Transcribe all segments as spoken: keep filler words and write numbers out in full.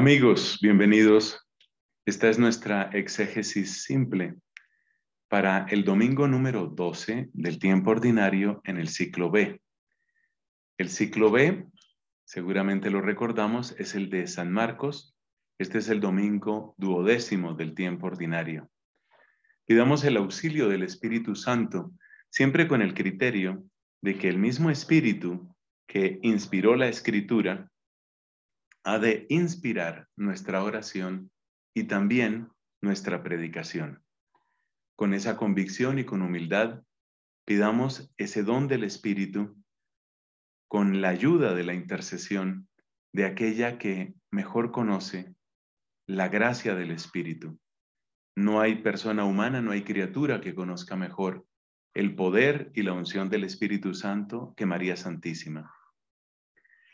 Amigos, bienvenidos. Esta es nuestra exégesis simple para el domingo número doce del tiempo ordinario en el ciclo B. El ciclo B, seguramente lo recordamos, es el de San Marcos. Este es el domingo duodécimo del tiempo ordinario. Pidamos el auxilio del Espíritu Santo, siempre con el criterio de que el mismo Espíritu que inspiró la Escritura ha de inspirar nuestra oración y también nuestra predicación. Con esa convicción y con humildad, pidamos ese don del Espíritu con la ayuda de la intercesión de aquella que mejor conoce la gracia del Espíritu. No hay persona humana, no hay criatura que conozca mejor el poder y la unción del Espíritu Santo que María Santísima.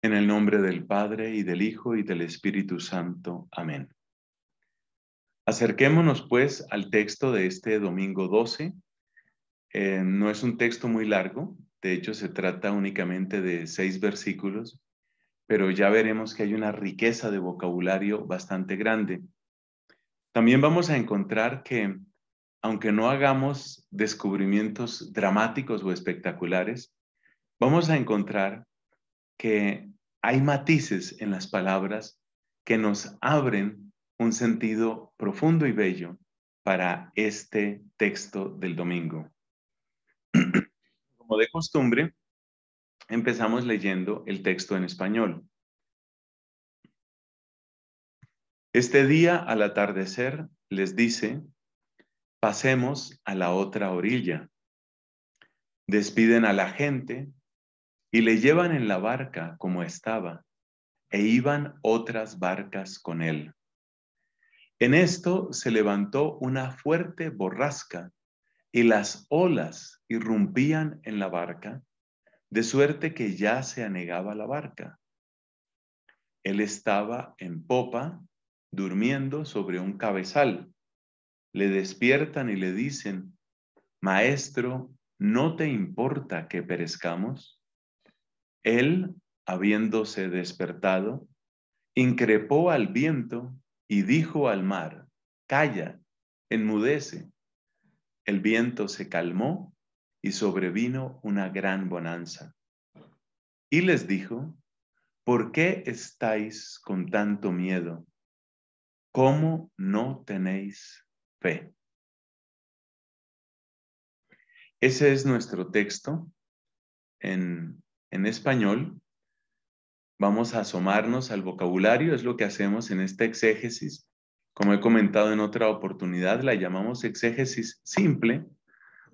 En el nombre del Padre, y del Hijo, y del Espíritu Santo. Amén. Acerquémonos, pues, al texto de este domingo doce. Eh, no es un texto muy largo, de hecho se trata únicamente de seis versículos, pero ya veremos que hay una riqueza de vocabulario bastante grande. También vamos a encontrar que, aunque no hagamos descubrimientos dramáticos o espectaculares, vamos a encontrar que hay matices en las palabras que nos abren un sentido profundo y bello para este texto del domingo. Como de costumbre, empezamos leyendo el texto en español. Este día al atardecer les dice, pasemos a la otra orilla. Despiden a la gente y le llevan en la barca como estaba, e iban otras barcas con él. En esto se levantó una fuerte borrasca, y las olas irrumpían en la barca, de suerte que ya se anegaba la barca. Él estaba en popa, durmiendo sobre un cabezal. Le despiertan y le dicen, Maestro, ¿no te importa que perezcamos? Él, habiéndose despertado, increpó al viento y dijo al mar, Calla, enmudece. El viento se calmó y sobrevino una gran bonanza. Y les dijo, ¿por qué estáis con tanto miedo? ¿Cómo no tenéis fe? Ese es nuestro texto en En español. Vamos a asomarnos al vocabulario, es lo que hacemos en esta exégesis. Como he comentado en otra oportunidad, la llamamos exégesis simple,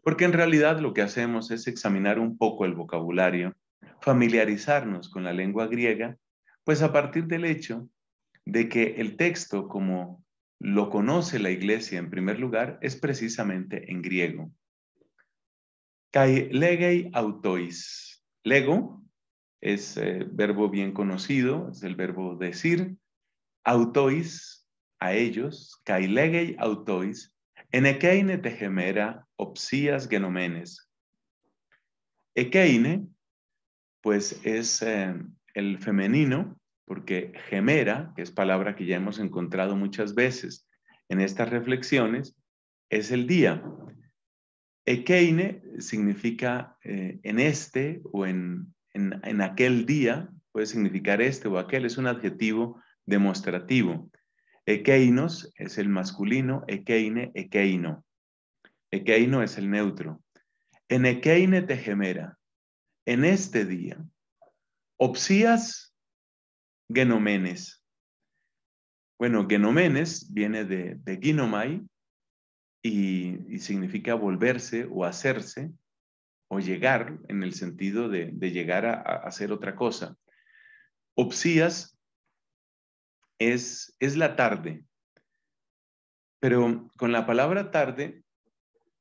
porque en realidad lo que hacemos es examinar un poco el vocabulario, familiarizarnos con la lengua griega, pues a partir del hecho de que el texto, como lo conoce la Iglesia en primer lugar, es precisamente en griego. Kai legei autois. Lego es eh, verbo bien conocido, es el verbo decir. Autois, a ellos, kai legei autois, enekeine te gemera opsias genomenes. Ekeine, pues es eh, el femenino, porque gemera, que es palabra que ya hemos encontrado muchas veces en estas reflexiones, es el día. Ekeine significa eh, en este o en, en, en aquel día, puede significar este o aquel, es un adjetivo demostrativo. Ekeinos es el masculino, ekeine, ekeino. Ekeino es el neutro. En ekeine te gemera, en este día. Opsias genomenes. Bueno, genomenes viene de, de ginomai, Y, y significa volverse o hacerse o llegar en el sentido de, de llegar a, a hacer otra cosa. Opsías es, es la tarde, Pero con la palabra tarde,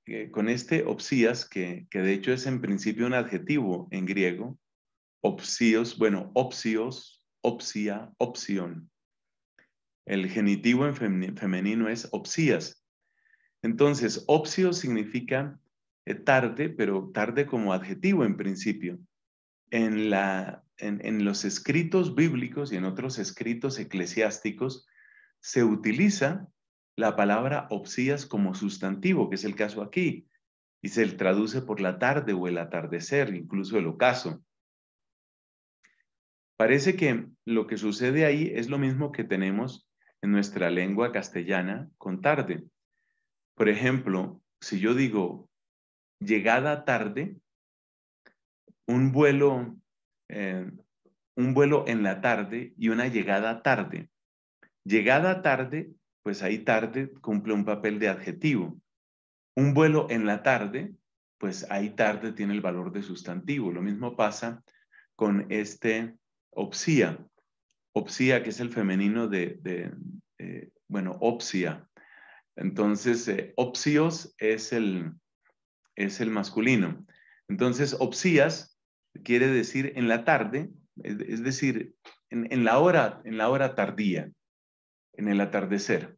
eh, con este opsías, que, que de hecho es en principio un adjetivo en griego, opsios, bueno, opsios, opsia, opsión. El genitivo en femenino es opsías. Entonces, opsios significa eh, tarde, pero tarde como adjetivo en principio. En, la, en, en los escritos bíblicos y en otros escritos eclesiásticos se utiliza la palabra opsías como sustantivo, que es el caso aquí, y se traduce por la tarde o el atardecer, incluso el ocaso. Parece que lo que sucede ahí es lo mismo que tenemos en nuestra lengua castellana con tarde. Por ejemplo, si yo digo llegada tarde, un vuelo, eh, un vuelo en la tarde y una llegada tarde. Llegada tarde, pues ahí tarde cumple un papel de adjetivo. Un vuelo en la tarde, pues ahí tarde tiene el valor de sustantivo. Lo mismo pasa con este opsía. Opsía, que es el femenino de, de eh, bueno, opsia. Entonces, eh, opsios es el, es el masculino. Entonces, opsías quiere decir en la tarde, es decir, en, en, la, hora, en la hora tardía. En el atardecer.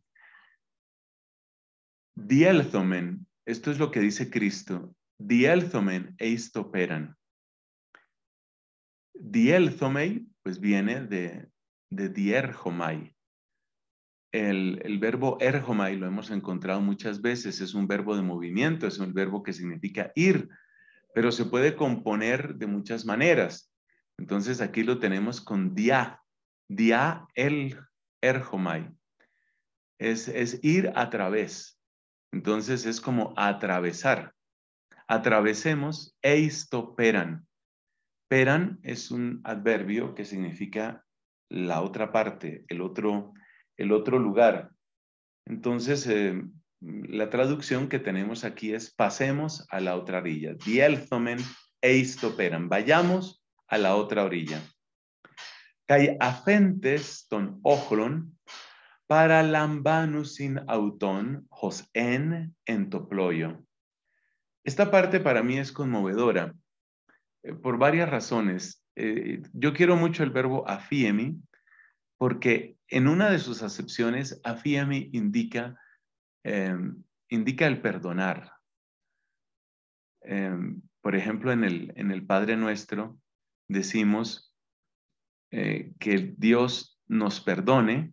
Dielthomen, esto es lo que dice Cristo. Dielthomen eistoperan. Dielthomei, pues viene de, de dierjomai. El, el verbo erjomai lo hemos encontrado muchas veces, es un verbo de movimiento, es un verbo que significa ir, pero se puede componer de muchas maneras. Entonces aquí lo tenemos con dia, dia el Erjomai. Es, es ir a través. Entonces es como atravesar. Atravesemos eisto peran. Peran es un adverbio que significa la otra parte, el otro, el otro lugar. Entonces eh, la traducción que tenemos aquí es pasemos a la otra orilla. Dielthomen eisto peran. Vayamos a la otra orilla. Kai afentes ton ojlon, para lambanus in auton, hos en entoployo. Esta parte para mí es conmovedora, eh, por varias razones. Eh, yo quiero mucho el verbo afiemi, porque en una de sus acepciones, afiemi indica, eh, indica el perdonar. Eh, por ejemplo, en el, en el Padre Nuestro decimos, Eh, que Dios nos perdone.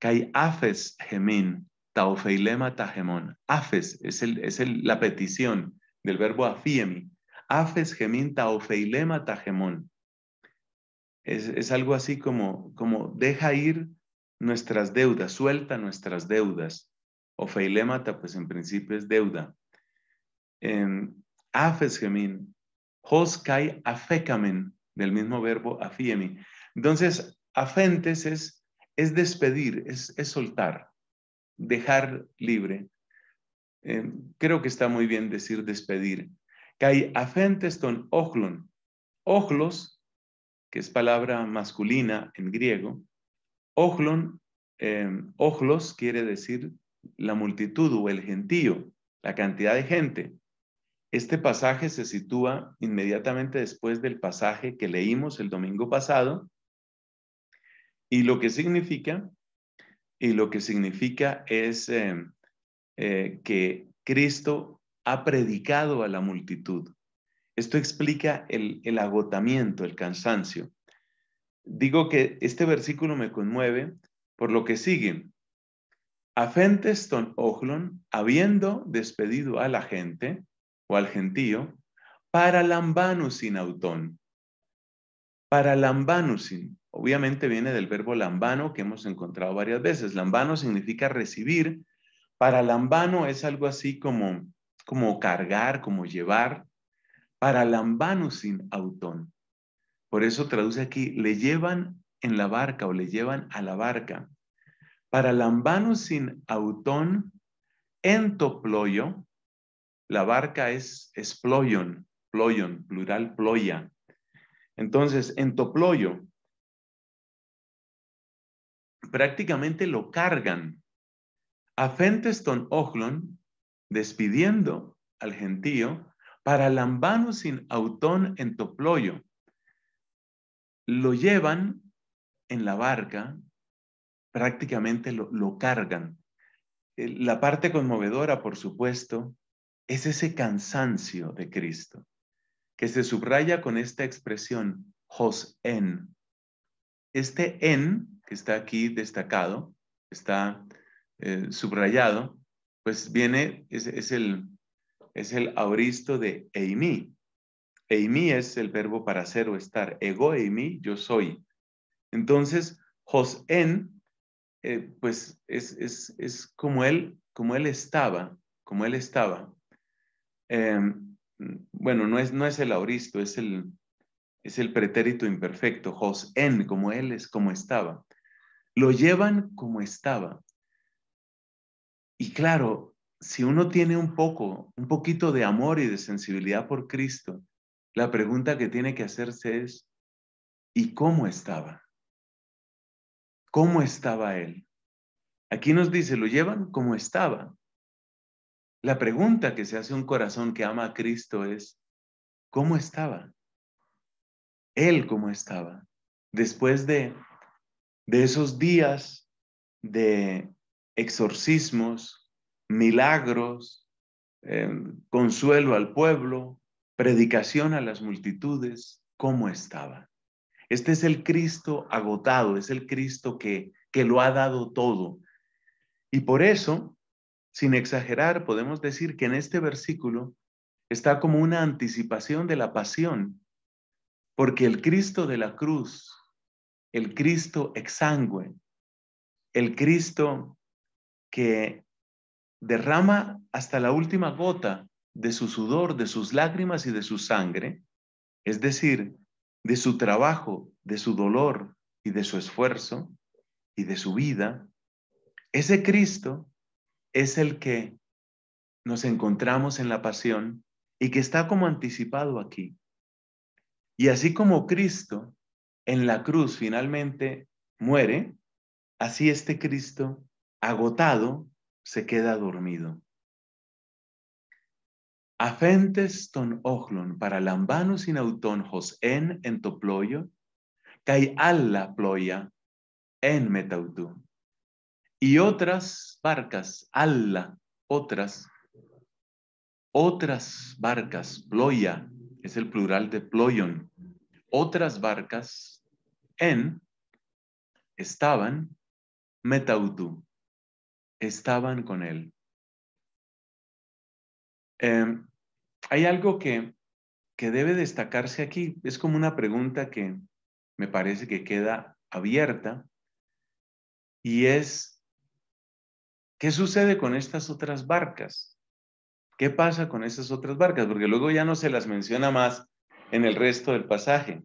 Kai afes gemín, taufeilema tagemón. Afes es, el, es el, la petición del verbo afiemi. Afes gemín, taufeilema tagemón. Es, es algo así como, como deja ir nuestras deudas, suelta nuestras deudas. Ofeilemata, pues en principio es deuda. Eh, afes gemín, hos kai afekamen, del mismo verbo afiemi. Entonces, afentes es, es despedir, es, es soltar, dejar libre. Eh, creo que está muy bien decir despedir. Kai afentes ton ochlon. Ochlos, que es palabra masculina en griego. Ochlon, eh, ochlos quiere decir la multitud o el gentío, la cantidad de gente. Este pasaje se sitúa inmediatamente después del pasaje que leímos el domingo pasado, y lo que significa, y lo que significa es eh, eh, que Cristo ha predicado a la multitud. Esto explica el, el agotamiento, el cansancio. Digo que este versículo me conmueve por lo que sigue. Afentes ton ochlon, habiendo despedido a la gente, o al gentío, para lambanusin autón. Para lambanusin, obviamente viene del verbo lambano, que hemos encontrado varias veces. Lambano significa recibir. Para lambano es algo así como, como cargar, como llevar. Para lambanusin autón. Por eso traduce aquí, le llevan en la barca o le llevan a la barca. Para lambanusin autón entoployo. La barca es, es ployon, ployon, plural ploya. Entonces, entoployo, prácticamente lo cargan. Afentes ton ochlon, despidiendo al gentío, para lambano sin autón en toployo. Lo llevan en la barca, prácticamente lo, lo cargan. La parte conmovedora, por supuesto, es ese cansancio de Cristo, que se subraya con esta expresión, hos en. Este en, que está aquí destacado, está eh, subrayado, pues viene, es, es, el, es el aoristo de eimi. Eimi es el verbo para ser o estar. Ego eimi, yo soy. Entonces, hos en, Eh, pues es, es, es como, él, como él estaba, como él estaba. Eh, bueno, no es, no es el aoristo, es el, es el pretérito imperfecto, hos en, como él es, como estaba. Lo llevan como estaba. Y claro, si uno tiene un poco, un poquito de amor y de sensibilidad por Cristo, la pregunta que tiene que hacerse es, ¿y cómo estaba? ¿Cómo estaba él? Aquí nos dice, lo llevan como estaba. La pregunta que se hace un corazón que ama a Cristo es, ¿cómo estaba? Él cómo estaba. Después de, de esos días de exorcismos, milagros, eh, consuelo al pueblo, predicación a las multitudes, ¿cómo estaba? Este es el Cristo agotado, es el Cristo que, que lo ha dado todo. Y por eso, sin exagerar, podemos decir que en este versículo está como una anticipación de la pasión, porque el Cristo de la cruz, el Cristo exangüe, el Cristo que derrama hasta la última gota de su sudor, de sus lágrimas y de su sangre, es decir, de su trabajo, de su dolor y de su esfuerzo y de su vida, ese Cristo es el que nos encontramos en la pasión y que está como anticipado aquí. Y así como Cristo en la cruz finalmente muere, así este Cristo agotado se queda dormido. Afentes ton ochlon, para lambano sin autón hos en en toployo, kai alla ploya en metautú. Y otras barcas, alla, otras, otras barcas, ploya, es el plural de ployon, otras barcas en, estaban, metautú, estaban con él. Eh, Hay algo que, que debe destacarse aquí. Es como una pregunta que me parece que queda abierta y es, ¿qué sucede con estas otras barcas? ¿Qué pasa con esas otras barcas? Porque luego ya no se las menciona más en el resto del pasaje.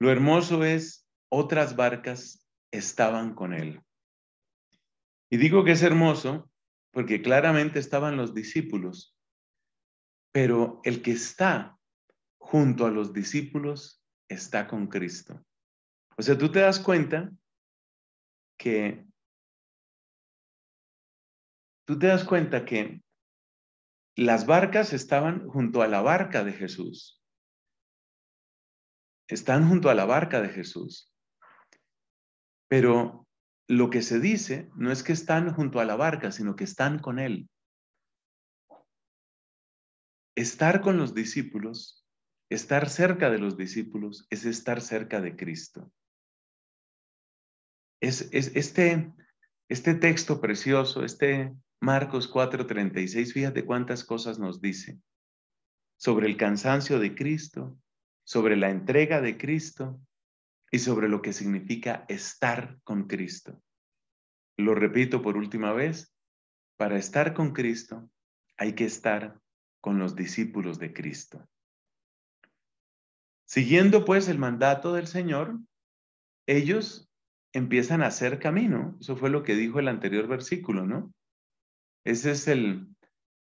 Lo hermoso es, otras barcas estaban con él. Y digo que es hermoso porque claramente estaban los discípulos, pero el que está junto a los discípulos está con Cristo. O sea, tú te das cuenta que, tú te das cuenta que las barcas estaban junto a la barca de Jesús. Están junto a la barca de Jesús. Pero lo que se dice no es que están junto a la barca, sino que están con él. Estar con los discípulos, estar cerca de los discípulos, es estar cerca de Cristo. Es, es, este, este texto precioso, este Marcos cuatro, treinta y seis, fíjate cuántas cosas nos dice sobre el cansancio de Cristo, sobre la entrega de Cristo, y sobre lo que significa estar con Cristo. Lo repito por última vez, para estar con Cristo hay que estar con los discípulos de Cristo. Siguiendo pues el mandato del Señor, ellos empiezan a hacer camino. Eso fue lo que dijo el anterior versículo, ¿no? Ese es el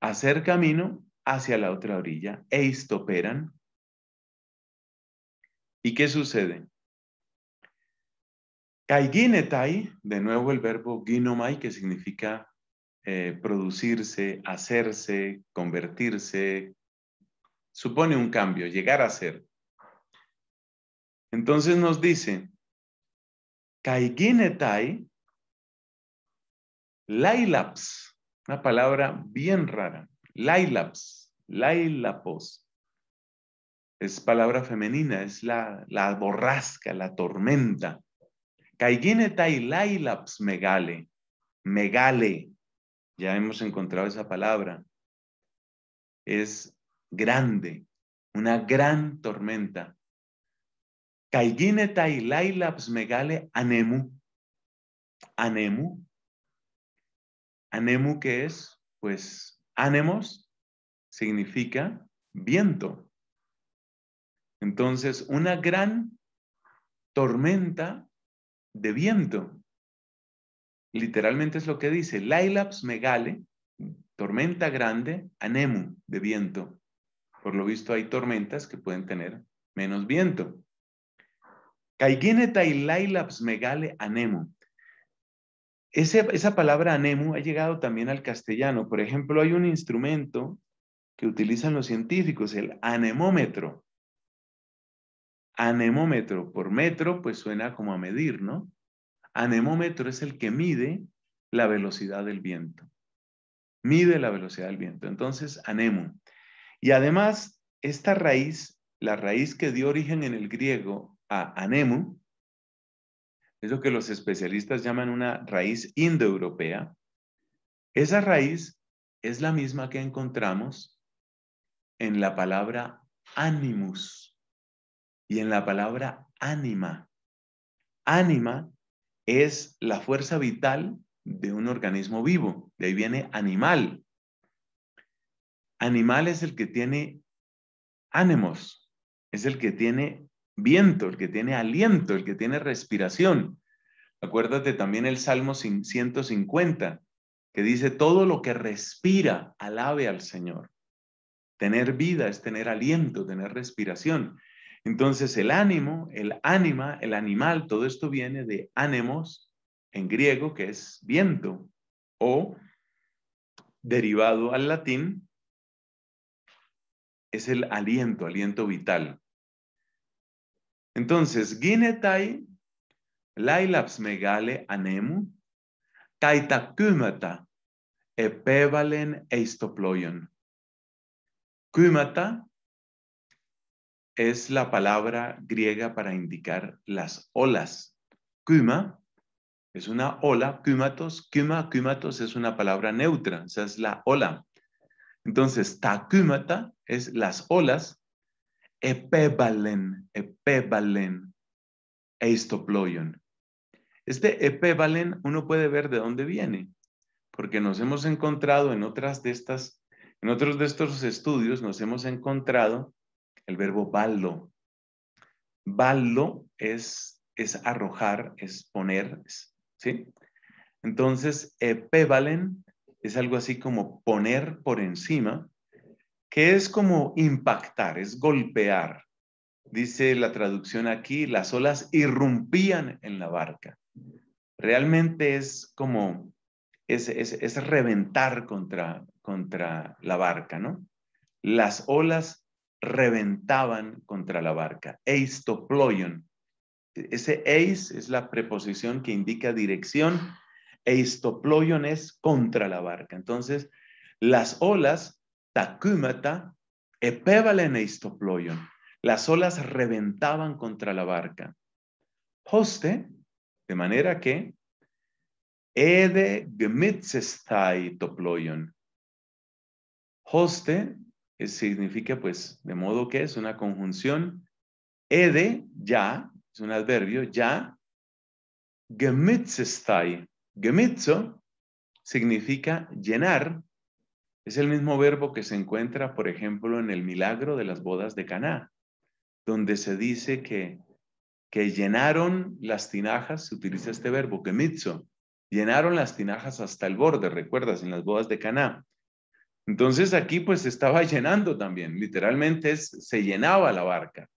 hacer camino hacia la otra orilla. Eistoperan. ¿Y qué sucede? Aiginetai, de nuevo el verbo ginomai, que significa eh, producirse, hacerse, convertirse, supone un cambio, llegar a ser. Entonces nos dice, kaiginetai lailaps, una palabra bien rara, lailaps, lailapos. Es palabra femenina, es la, la borrasca, la tormenta. Kaiginetai lailaps megale, megale, ya hemos encontrado esa palabra. Es grande, una gran tormenta. Kaiginetai lailaps megale anemu, anemu, anemu que es, pues, ánemos significa viento. Entonces, una gran tormenta de viento. Literalmente es lo que dice, lailaps megale, tormenta grande, anemu, de viento. Por lo visto hay tormentas que pueden tener menos viento. Kaiginetai lailaps megale anemu. Ese, esa palabra anemu ha llegado también al castellano. Por ejemplo, hay un instrumento que utilizan los científicos, el anemómetro. Anemómetro, por metro, pues suena como a medir, ¿no? Anemómetro es el que mide la velocidad del viento. Mide la velocidad del viento. Entonces, anemu. Y además, esta raíz, la raíz que dio origen en el griego a anemu, es lo que los especialistas llaman una raíz indoeuropea. Esa raíz es la misma que encontramos en la palabra animus. Y en la palabra ánima. Ánima es la fuerza vital de un organismo vivo. De ahí viene animal. Animal es el que tiene ánimos. Es el que tiene viento, el que tiene aliento, el que tiene respiración. Acuérdate también el Salmo ciento cincuenta, que dice, todo lo que respira, alabe al Señor. Tener vida es tener aliento, tener respiración. Entonces el ánimo, el ánima, el animal, todo esto viene de ánemos en griego, que es viento, o derivado al latín, es el aliento, aliento vital. Entonces, ginetai, lailaps megale anemu, taita kymata, epevalen eistoploion. Kymata es la palabra griega para indicar las olas. Kyma es una ola, kymatos, kyma, kymatos es una palabra neutra, o sea, es la ola. Entonces, ta kymata es las olas, epevalen, epevalen, eistoploion. Este epevalen uno puede ver de dónde viene, porque nos hemos encontrado en otras de estas, en otros de estos estudios nos hemos encontrado el verbo ballo. Ballo es, es arrojar, es poner, ¿sí? Entonces, epevalen es algo así como poner por encima, que es como impactar, es golpear. Dice la traducción aquí, las olas irrumpían en la barca. Realmente es como, es, es, es reventar contra, contra la barca, ¿no? Las olas reventaban contra la barca. Eistoploion. Ese eis es la preposición que indica dirección. Eistoploion es contra la barca. Entonces, las olas, takümata, epevalen eistoploion. Las olas reventaban contra la barca. Hoste, de manera que, ede gemitzestai toploion. Hoste, significa, pues, de modo que es una conjunción. Ede, ya, es un adverbio, ya. Gemitzestai. Gemitzo significa llenar. Es el mismo verbo que se encuentra, por ejemplo, en el milagro de las bodas de Caná, donde se dice que, que llenaron las tinajas, se utiliza este verbo, gemitzo. Llenaron las tinajas hasta el borde, recuerdas, en las bodas de Caná. Entonces aquí pues se estaba llenando también, literalmente es, se llenaba la barca,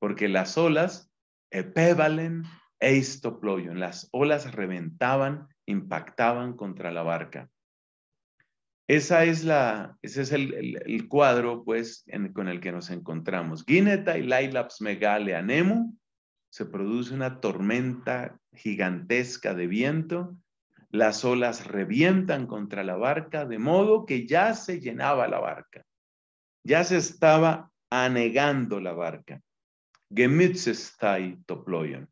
porque las olas, epevalen, Eisto ploion, las olas reventaban, impactaban contra la barca. Esa es la, ese es el, el, el cuadro, pues, en, con el que nos encontramos. Gineta y Lailaps Megale Anemu, se produce una tormenta gigantesca de viento, las olas revientan contra la barca, de modo que ya se llenaba la barca, ya se estaba anegando la barca. Gemützestai toploion.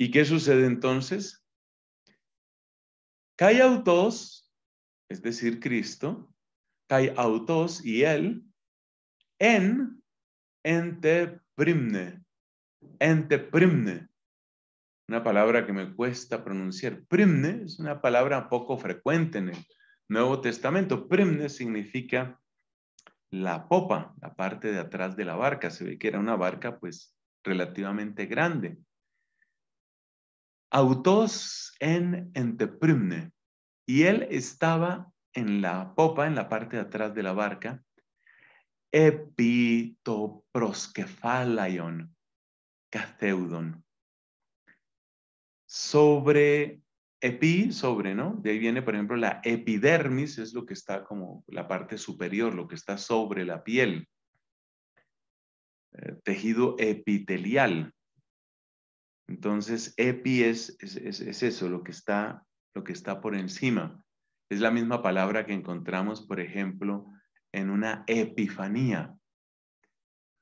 ¿Y qué sucede entonces? Kai autos, es decir, Cristo, kai autos y él, en, ente primne, ente primne. Una palabra que me cuesta pronunciar. Primne es una palabra poco frecuente en el Nuevo Testamento. Primne significa la popa, la parte de atrás de la barca. Se ve que era una barca, pues, relativamente grande. Autos en enteprimne. Y él estaba en la popa, en la parte de atrás de la barca. Epitoproskefalaion catheudon. Sobre, epi, sobre, ¿no? De ahí viene, por ejemplo, la epidermis, es lo que está como la parte superior, lo que está sobre la piel. Eh, tejido epitelial. Entonces, epi es, es, es, es eso, lo que, está, lo que está por encima. Es la misma palabra que encontramos, por ejemplo, en una epifanía.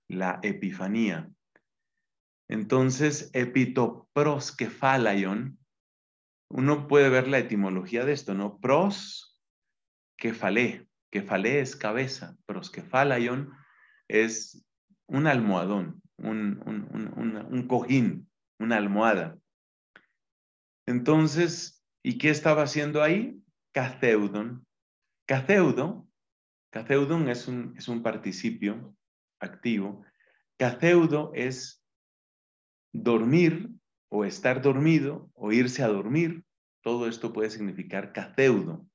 La epifanía. Entonces, epitoproskefalaion, uno puede ver la etimología de esto, ¿no? Pros, kefalé. Kefalé es cabeza. Proskefalaion es un almohadón, un, un, un, un, un cojín, una almohada. Entonces, ¿y qué estaba haciendo ahí? Catheudon. Catheudo, catheudon es un, es un participio activo. Catheudo es dormir o estar dormido o irse a dormir. Todo esto puede significar catheudo.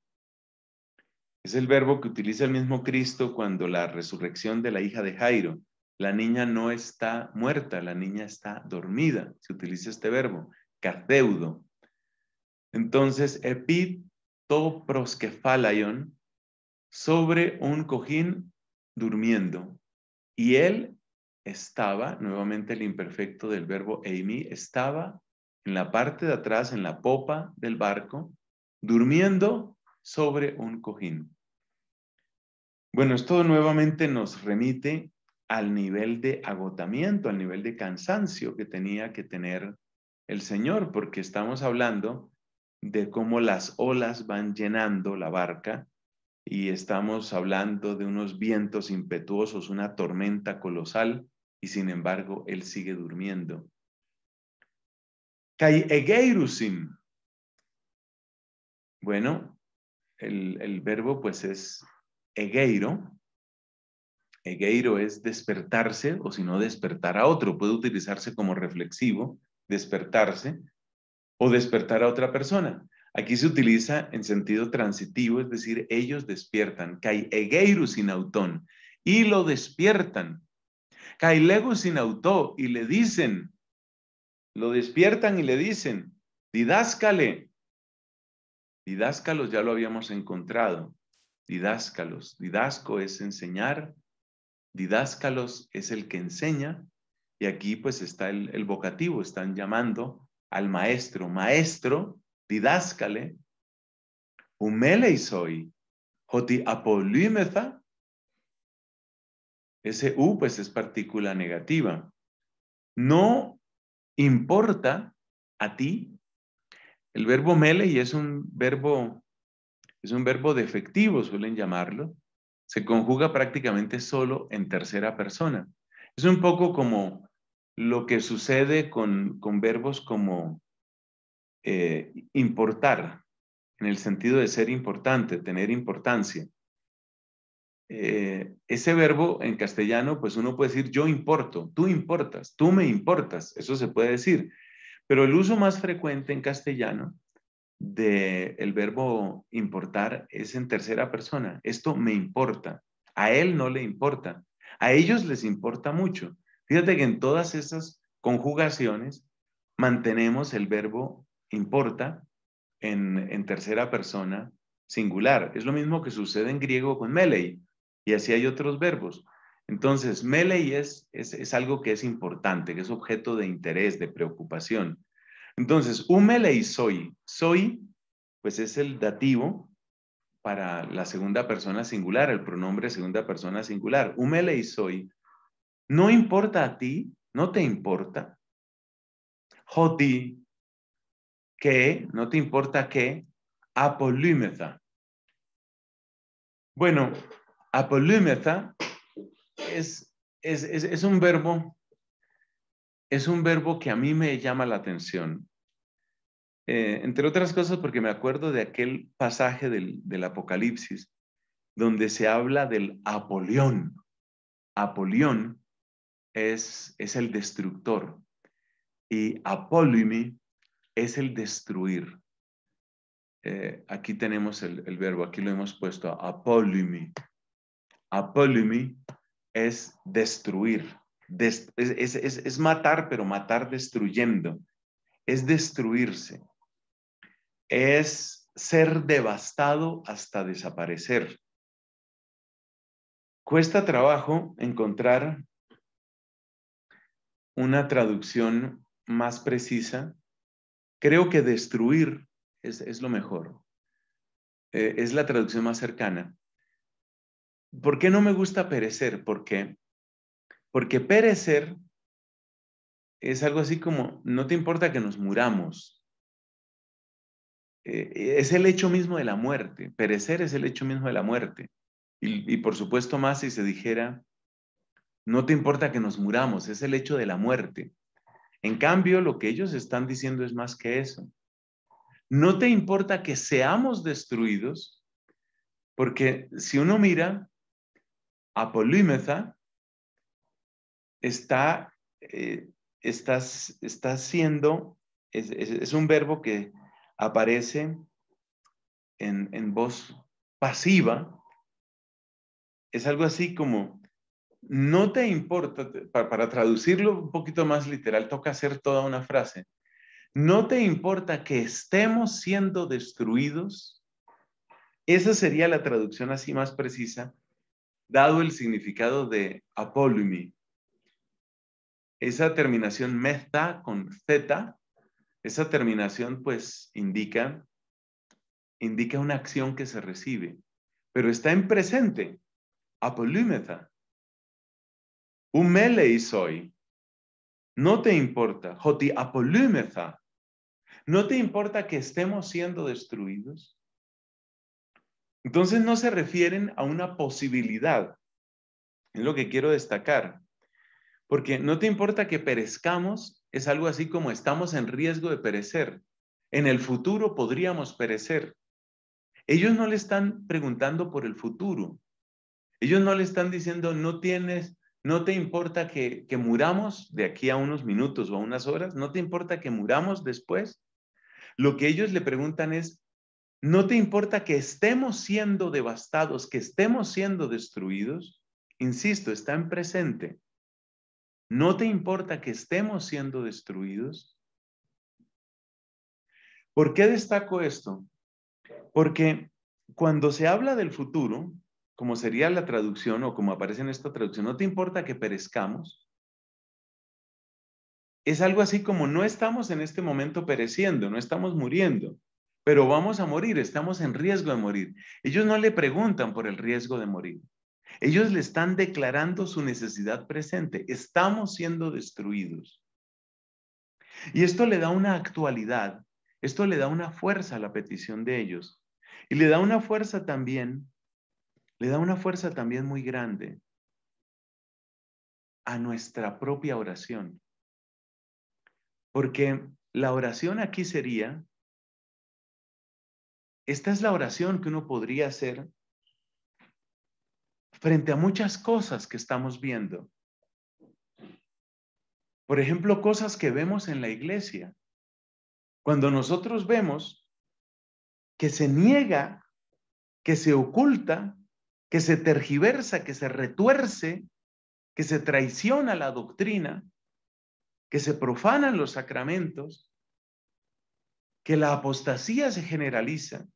Es el verbo que utiliza el mismo Cristo cuando la resurrección de la hija de Jairo. La niña no está muerta, la niña está dormida. Se utiliza este verbo, catheudo. Entonces, epitoproskefalaion, sobre un cojín durmiendo. Y él estaba, nuevamente el imperfecto del verbo eimi, estaba en la parte de atrás, en la popa del barco, durmiendo sobre un cojín. Bueno, esto nuevamente nos remite al nivel de agotamiento, al nivel de cansancio que tenía que tener el Señor, porque estamos hablando de cómo las olas van llenando la barca. Y estamos hablando de unos vientos impetuosos, una tormenta colosal, y sin embargo, él sigue durmiendo. Kai egeirusim. Bueno, el, el verbo pues es egeiro. Egeiro es despertarse, o si no, despertar a otro. Puede utilizarse como reflexivo, despertarse, o despertar a otra persona. Aquí se utiliza en sentido transitivo, es decir, ellos despiertan. Kai egeiru sin autón, y lo despiertan. Kai lego sin autó, y le dicen, lo despiertan y le dicen, didáscale. Didáscalos ya lo habíamos encontrado. Didáscalos, didasco es enseñar, didáscalos es el que enseña, y aquí pues está el, el vocativo, están llamando al maestro, maestro. Didáscale, humeleisoi, joti apolímetha. Ese u pues es partícula negativa. No importa a ti. El verbo melei es un verbo, es un verbo defectivo, suelen llamarlo. Se conjuga prácticamente solo en tercera persona. Es un poco como lo que sucede con, con verbos como Eh, importar, en el sentido de ser importante, tener importancia. Eh, ese verbo en castellano, pues uno puede decir yo importo, tú importas, tú me importas, eso se puede decir. Pero el uso más frecuente en castellano del verbo importar es en tercera persona. Esto me importa, a él no le importa, a ellos les importa mucho. Fíjate que en todas esas conjugaciones, mantenemos el verbo importa en, en tercera persona singular. Es lo mismo que sucede en griego con melei, y así hay otros verbos. Entonces, melei es, es, es algo que es importante, que es objeto de interés, de preocupación. Entonces, un melei soy. Soy, pues es el dativo para la segunda persona singular, el pronombre segunda persona singular. Un melei soy. No importa a ti, no te importa. Joti, que, no te importa que, apolúmeza. Bueno, apolúmeza es, es, es, es un verbo, es un verbo que a mí me llama la atención. Eh, entre otras cosas porque me acuerdo de aquel pasaje del, del Apocalipsis donde se habla del Apolión. Apolión es, es el destructor y apolumi es el destruir. Eh, aquí tenemos el, el verbo, aquí lo hemos puesto, apolumi. Apolumi es destruir, des, es, es, es, es matar, pero matar destruyendo. Es destruirse, es ser devastado hasta desaparecer. Cuesta trabajo encontrar una traducción más precisa. Creo que destruir es, es lo mejor. Eh, es la traducción más cercana. ¿Por qué no me gusta perecer? ¿Por qué? Porque perecer es algo así como, no te importa que nos muramos. Eh, es el hecho mismo de la muerte. Perecer es el hecho mismo de la muerte. Y, y por supuesto más si se dijera, no te importa que nos muramos, es el hecho de la muerte. En cambio, lo que ellos están diciendo es más que eso. No te importa que seamos destruidos, porque si uno mira, apolúmeza está, eh, está, está siendo, es, es, es un verbo que aparece en, en voz pasiva. Es algo así como, no te importa, para, para traducirlo un poquito más literal, toca hacer toda una frase. No te importa que estemos siendo destruidos. Esa sería la traducción así más precisa, dado el significado de apolumi. Esa terminación meta con zeta, esa terminación pues indica, indica una acción que se recibe, pero está en presente, apolúmeta. Melei soy, no te importa, joti apolúmeza, no te importa que estemos siendo destruidos. Entonces no se refieren a una posibilidad, es lo que quiero destacar, porque no te importa que perezcamos, es algo así como estamos en riesgo de perecer, en el futuro podríamos perecer. Ellos no le están preguntando por el futuro, ellos no le están diciendo no tienes... ¿No te importa que, que muramos de aquí a unos minutos o a unas horas? ¿No te importa que muramos después? Lo que ellos le preguntan es, ¿no te importa que estemos siendo devastados, que estemos siendo destruidos? Insisto, está en presente. ¿No te importa que estemos siendo destruidos? ¿Por qué destaco esto? Porque cuando se habla del futuro, como sería la traducción o como aparece en esta traducción, no te importa que perezcamos, es algo así como no estamos en este momento pereciendo, no estamos muriendo, pero vamos a morir, estamos en riesgo de morir. Ellos no le preguntan por el riesgo de morir, ellos le están declarando su necesidad presente, estamos siendo destruidos. Y esto le da una actualidad, esto le da una fuerza a la petición de ellos y le da una fuerza también le da una fuerza también muy grande a nuestra propia oración. Porque la oración aquí sería, esta es la oración que uno podría hacer frente a muchas cosas que estamos viendo. Por ejemplo, cosas que vemos en la iglesia. Cuando nosotros vemos que se niega, que se oculta, que se tergiversa, que se retuerce, que se traiciona la doctrina, que se profanan los sacramentos, que la apostasía se generaliza.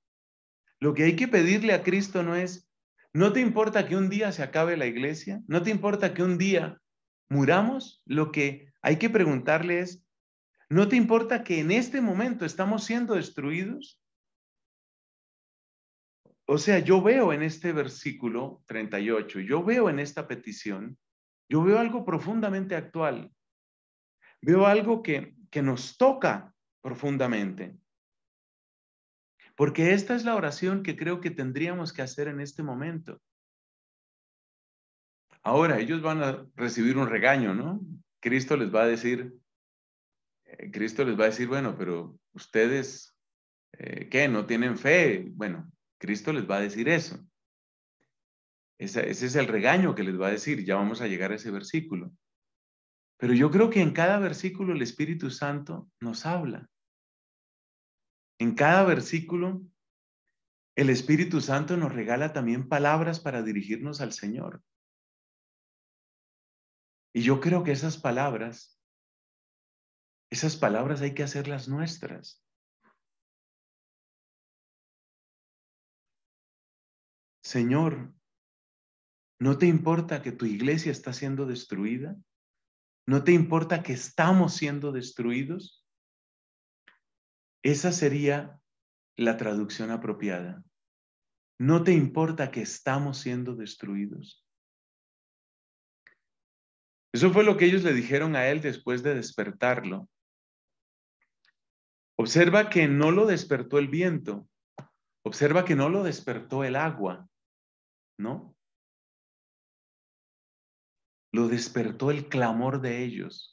Lo que hay que pedirle a Cristo no es, ¿no te importa que un día se acabe la iglesia? ¿No te importa que un día muramos? Lo que hay que preguntarle es, ¿no te importa que en este momento estamos siendo destruidos? O sea, yo veo en este versículo treinta y ocho, yo veo en esta petición, yo veo algo profundamente actual. Veo algo que, que nos toca profundamente. Porque esta es la oración que creo que tendríamos que hacer en este momento. Ahora, ellos van a recibir un regaño, ¿no? Cristo les va a decir, eh, Cristo les va a decir, bueno, pero ustedes, eh, ¿qué? ¿No tienen fe? Bueno, Cristo les va a decir eso. Ese, ese es el regaño que les va a decir. Ya vamos a llegar a ese versículo. Pero yo creo que en cada versículo el Espíritu Santo nos habla. En cada versículo, el Espíritu Santo nos regala también palabras para dirigirnos al Señor. Y yo creo que esas palabras, esas palabras hay que hacerlas nuestras. Señor, ¿no te importa que tu iglesia está siendo destruida? ¿No te importa que estamos siendo destruidos? Esa sería la traducción apropiada. No te importa que estamos siendo destruidos. Eso fue lo que ellos le dijeron a él después de despertarlo. Observa que no lo despertó el viento. Observa que no lo despertó el agua, ¿no? Lo despertó el clamor de ellos.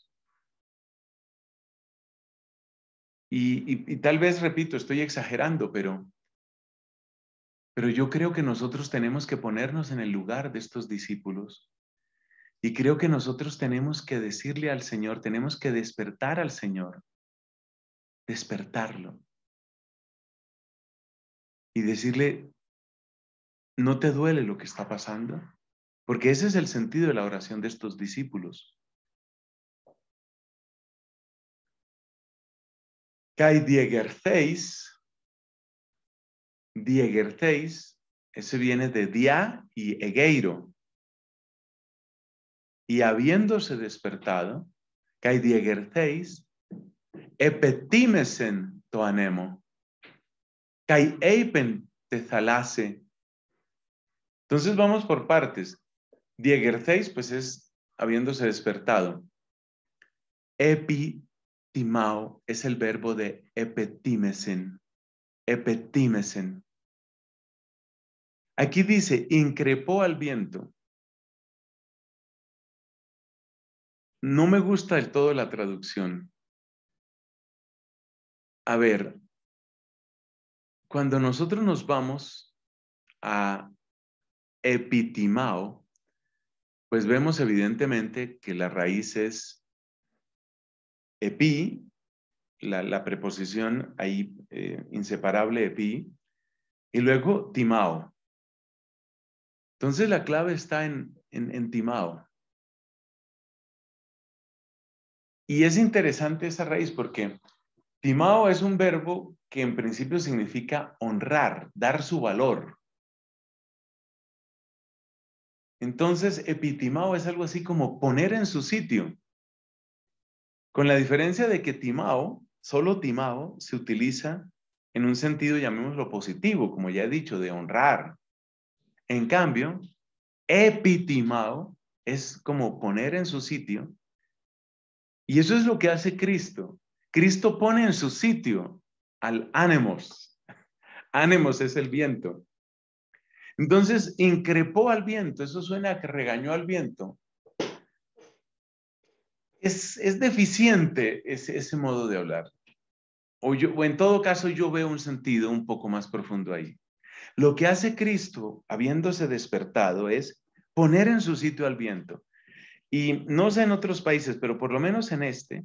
Y, y, y tal vez, repito, estoy exagerando, pero, pero yo creo que nosotros tenemos que ponernos en el lugar de estos discípulos. Y creo que nosotros tenemos que decirle al Señor, tenemos que despertar al Señor, despertarlo. Y decirle, ¿no te duele lo que está pasando? Porque ese es el sentido de la oración de estos discípulos. Kai diegertheis, diegertheis, ese viene de dia y egeiro. Y habiéndose despertado, kai diegertheis, epetimesen toanemo, kai eipen tezalase. Entonces vamos por partes. Diegertheis, pues es habiéndose despertado. Epi Timao es el verbo de epetimesen, epetimesen. Aquí dice, increpó al viento. No me gusta del todo la traducción. A ver, cuando nosotros nos vamos a epitimao, pues vemos evidentemente que la raíz es epi, la, la preposición ahí eh, inseparable epi, y luego timao. Entonces la clave está en, en, en timao. Y es interesante esa raíz porque timao es un verbo que en principio significa honrar, dar su valor. Entonces epitimao es algo así como poner en su sitio. Con la diferencia de que timao, solo timao, se utiliza en un sentido, llamémoslo positivo, como ya he dicho, de honrar. En cambio, epitimao es como poner en su sitio. Y eso es lo que hace Cristo. Cristo pone en su sitio al ánemos. Ánemos es el viento. Entonces, increpó al viento. Eso suena a que regañó al viento. Es, es deficiente ese, ese modo de hablar. O, yo, o en todo caso yo veo un sentido un poco más profundo ahí. Lo que hace Cristo, habiéndose despertado, es poner en su sitio al viento. Y no sé en otros países, pero por lo menos en este,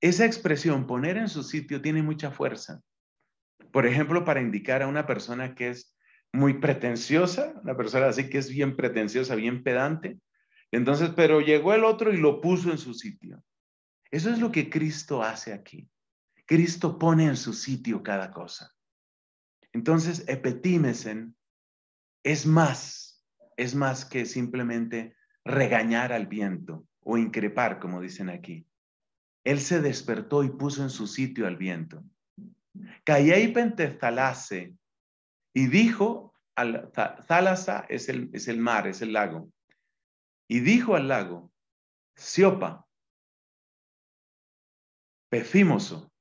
esa expresión, poner en su sitio, tiene mucha fuerza. Por ejemplo, para indicar a una persona que es muy pretenciosa, una persona así que es bien pretenciosa, bien pedante. Entonces, pero llegó el otro y lo puso en su sitio. Eso es lo que Cristo hace aquí. Cristo pone en su sitio cada cosa. Entonces, epetímesen es más, es más que simplemente regañar al viento o increpar, como dicen aquí. Él se despertó y puso en su sitio al viento. Callei pentezalase, y dijo, al, Zalasa es el, es el mar, es el lago, y dijo al lago, Siopa, Pefímoso.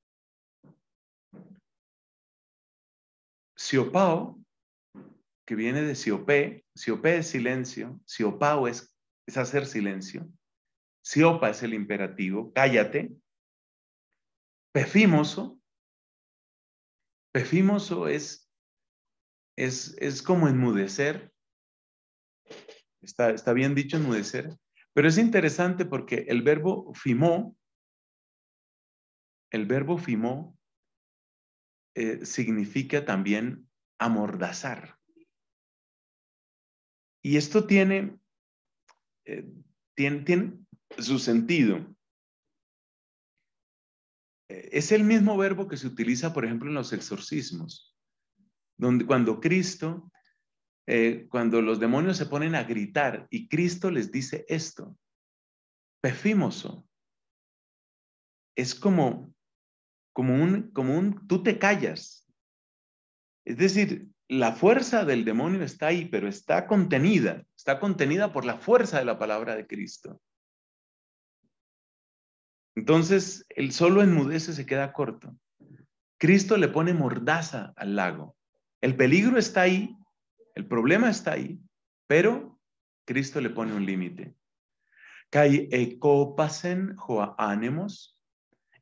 Siopao, que viene de siopé, siopé es silencio, siopao es, es hacer silencio, siopa es el imperativo, cállate, pefímoso, pefímoso es, es, es como enmudecer, está, está bien dicho enmudecer, pero es interesante porque el verbo fimó, el verbo fimó, Eh, significa también amordazar. Y esto tiene, eh, tiene, tiene su sentido. Eh, es el mismo verbo que se utiliza, por ejemplo, en los exorcismos, donde cuando Cristo, eh, cuando los demonios se ponen a gritar y Cristo les dice esto, Pefímoso, es como... Como un, como un, tú te callas. Es decir, la fuerza del demonio está ahí, pero está contenida. Está contenida por la fuerza de la palabra de Cristo. Entonces, el solo enmudece se queda corto. Cristo le pone mordaza al lago. El peligro está ahí, el problema está ahí, pero Cristo le pone un límite. Kai ecopasen joánemos.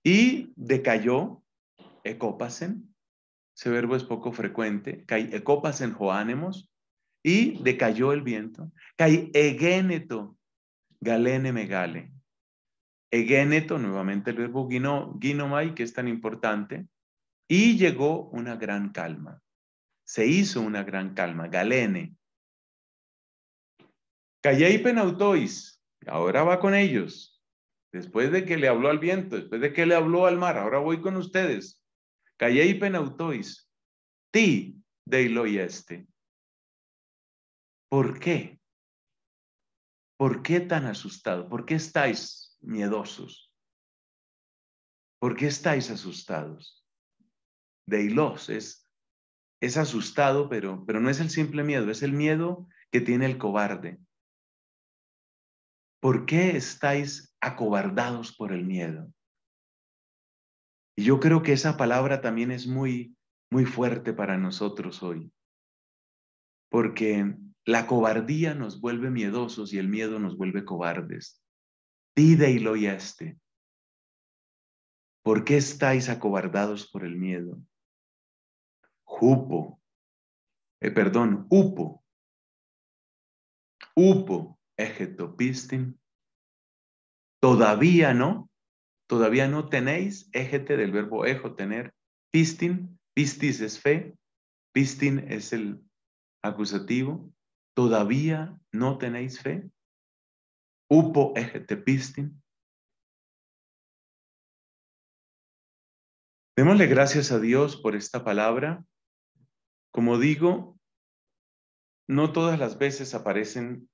Y decayó, ecopasen, ese verbo es poco frecuente, kai ecopasen joánemos, y decayó el viento, kai egéneto, galene megale. Egéneto, nuevamente el verbo guino, guinomai, que es tan importante, y llegó una gran calma, se hizo una gran calma, galene. Callei penautois, ahora va con ellos. Después de que le habló al viento, después de que le habló al mar, ahora voy con ustedes. Callei penautois, ti deiloieste. ¿Por qué? ¿Por qué tan asustado? ¿Por qué estáis miedosos? ¿Por qué estáis asustados? Deilos es, es asustado, pero, pero no es el simple miedo, es el miedo que tiene el cobarde. ¿Por qué estáis acobardados por el miedo? Y yo creo que esa palabra también es muy, muy fuerte para nosotros hoy. Porque la cobardía nos vuelve miedosos y el miedo nos vuelve cobardes. Tide y loyaste. ¿Por qué estáis acobardados por el miedo? Jupo. Eh, perdón, upo. Upo. Egetopistin, todavía no, todavía no tenéis, ejete del verbo ejo, tener, pistin, pistis es fe, pistin es el acusativo, todavía no tenéis fe, upo egetepistin. Démosle gracias a Dios por esta palabra. Como digo, no todas las veces aparecen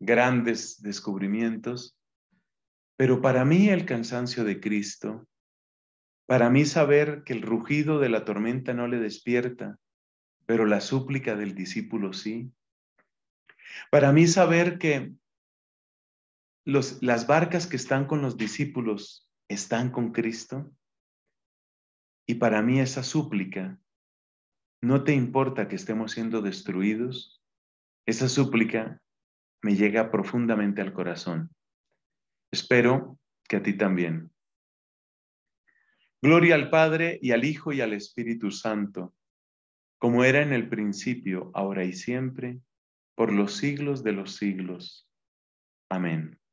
grandes descubrimientos, pero para mí el cansancio de Cristo, para mí saber que el rugido de la tormenta no le despierta, pero la súplica del discípulo sí, para mí saber que los, las barcas que están con los discípulos están con Cristo, y para mí esa súplica, no te importa que estemos siendo destruidos, esa súplica me llega profundamente al corazón. Espero que a ti también. Gloria al Padre, y al Hijo, y al Espíritu Santo, como era en el principio, ahora y siempre, por los siglos de los siglos. Amén.